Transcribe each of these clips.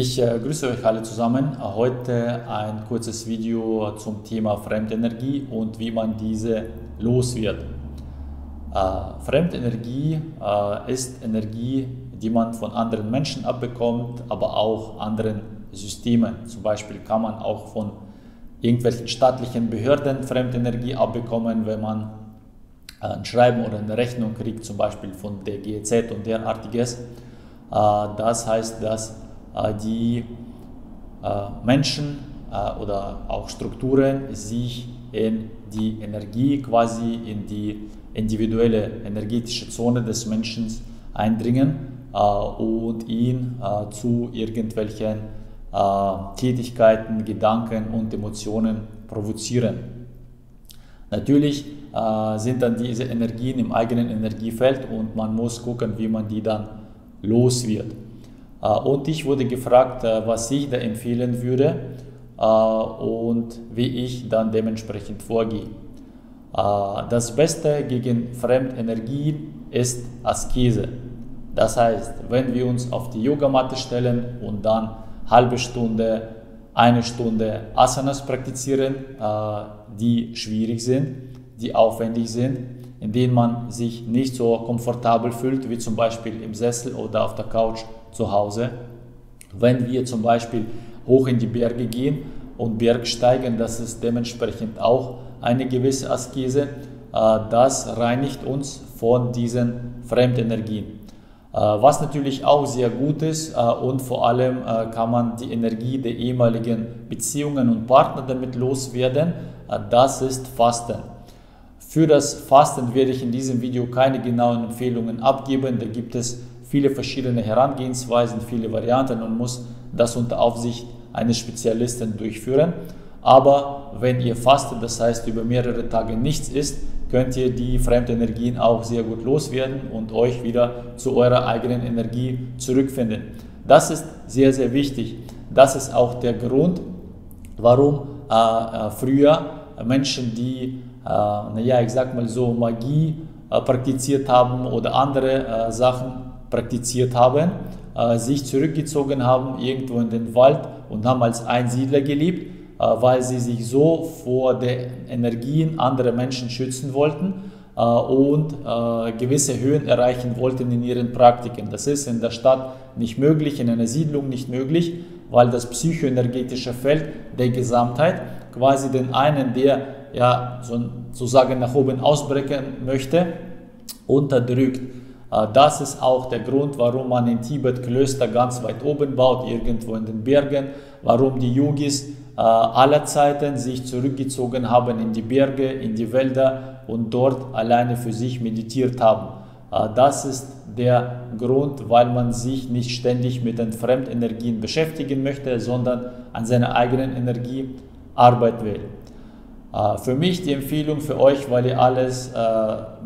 Ich grüße euch alle zusammen. Heute ein kurzes Video zum Thema Fremdenergie und wie man diese los wird. Fremdenergie ist Energie, die man von anderen Menschen abbekommt, aber auch anderen Systemen. Zum Beispiel kann man auch von irgendwelchen staatlichen Behörden Fremdenergie abbekommen, wenn man ein Schreiben oder eine Rechnung kriegt, zum Beispiel von der GEZ und derartiges. Das heißt, dass die Menschen oder auch Strukturen sich in die Energie, quasi in die individuelle energetische Zone des Menschen eindringen und ihn zu irgendwelchen Tätigkeiten, Gedanken und Emotionen provozieren. Natürlich sind dann diese Energien im eigenen Energiefeld und man muss gucken, wie man die dann los wird. Und ich wurde gefragt, was ich da empfehlen würde und wie ich dann dementsprechend vorgehe. Das Beste gegen Fremdenergien ist Askese. Das heißt, wenn wir uns auf die Yogamatte stellen und dann eine halbe Stunde, eine Stunde Asanas praktizieren, die schwierig sind, die aufwendig sind, in denen man sich nicht so komfortabel fühlt, wie zum Beispiel im Sessel oder auf der Couch zu Hause. Wenn wir zum Beispiel hoch in die Berge gehen und Bergsteigen, das ist dementsprechend auch eine gewisse Askese, das reinigt uns von diesen Fremdenergien. Was natürlich auch sehr gut ist und vor allem kann man die Energie der ehemaligen Beziehungen und Partner damit loswerden, das ist Fasten. Für das Fasten werde ich in diesem Video keine genauen Empfehlungen abgeben. Da gibt es viele verschiedene Herangehensweisen, viele Varianten und muss das unter Aufsicht eines Spezialisten durchführen. Aber wenn ihr fastet, das heißt über mehrere Tage nichts isst, könnt ihr die Fremdenergien auch sehr gut loswerden und euch wieder zu eurer eigenen Energie zurückfinden. Das ist sehr, sehr wichtig. Das ist auch der Grund, warum früher Menschen, die naja, ich sag mal so, Magie praktiziert haben oder andere Sachen praktiziert haben, sich zurückgezogen haben irgendwo in den Wald und haben als Einsiedler gelebt, weil sie sich so vor den Energien anderer Menschen schützen wollten und gewisse Höhen erreichen wollten in ihren Praktiken. Das ist in der Stadt nicht möglich, in einer Siedlung nicht möglich, weil das psychoenergetische Feld der Gesamtheit quasi den einen, der ja, sozusagen nach oben ausbrechen möchte, unterdrückt. Das ist auch der Grund, warum man in Tibet Klöster ganz weit oben baut, irgendwo in den Bergen, warum die Yogis aller Zeiten sich zurückgezogen haben in die Berge, in die Wälder und dort alleine für sich meditiert haben. Das ist der Grund, weil man sich nicht ständig mit den Fremdenergien beschäftigen möchte, sondern an seiner eigenen Energie arbeiten will. Für mich die Empfehlung für euch, weil ihr alles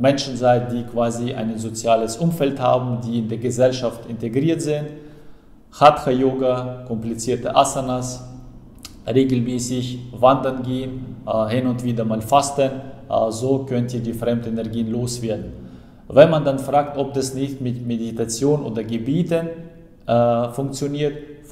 Menschen seid, die quasi ein soziales Umfeld haben, die in der Gesellschaft integriert sind. Hatha-Yoga, komplizierte Asanas, regelmäßig wandern gehen, hin und wieder mal fasten. So könnt ihr die Fremdenergien loswerden. Wenn man dann fragt, ob das nicht mit Meditation oder Gebeten funktioniert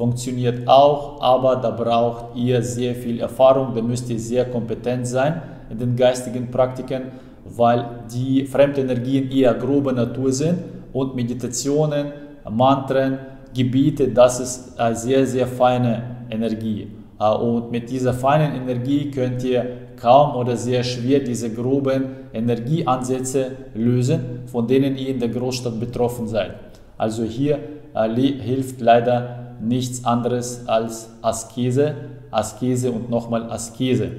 auch, aber da braucht ihr sehr viel Erfahrung, da müsst ihr sehr kompetent sein in den geistigen Praktiken, weil die Fremdenergien eher grober Natur sind und Meditationen, Mantren, Gebete, das ist eine sehr, sehr feine Energie. Und mit dieser feinen Energie könnt ihr kaum oder sehr schwer diese groben Energieansätze lösen, von denen ihr in der Großstadt betroffen seid. Also hier hilft leider nichts anderes als Askese, Askese und nochmal Askese.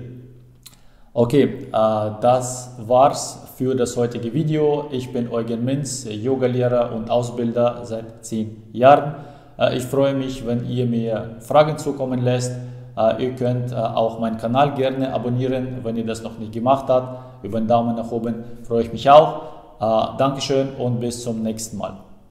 Okay, das war's für das heutige Video. Ich bin Eugen Minz, Yogalehrer und Ausbilder seit 10 Jahren. Ich freue mich, wenn ihr mir Fragen zukommen lässt. Ihr könnt auch meinen Kanal gerne abonnieren, wenn ihr das noch nicht gemacht habt. Über einen Daumen nach oben freue ich mich auch. Dankeschön und bis zum nächsten Mal.